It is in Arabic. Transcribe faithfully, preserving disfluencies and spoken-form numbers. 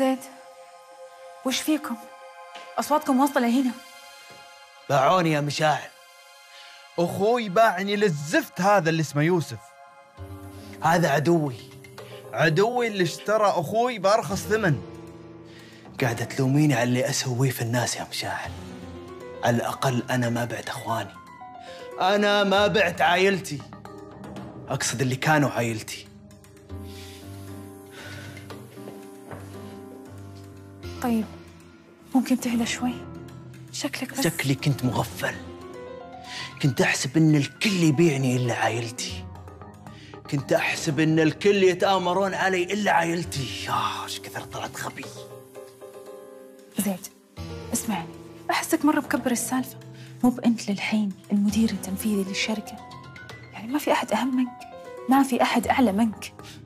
زاد، وش فيكم؟ أصواتكم واصلة لهنا. باعوني يا مشاعل، أخوي باعني للزفت هذا اللي اسمه يوسف. هذا عدوي، عدوي اللي اشترى أخوي بأرخص ثمن. قاعدة تلوميني على اللي أسويه في الناس يا مشاعل. على الأقل أنا ما بعت أخواني، أنا ما بعت عائلتي، أقصد اللي كانوا عائلتي. طيب ممكن تهدى شوي؟ شكلك بس شكلي كنت مغفل، كنت أحسب إن الكل يبيعني إلا عائلتي، كنت أحسب إن الكل يتآمرون علي إلا عائلتي. آه إيش كثر طلعت غبي. زيد اسمعني، أحسك مرة بكبر السالفة. مو بأنت للحين المدير التنفيذي للشركة، يعني ما في أحد أهم منك، ما في أحد أعلى منك.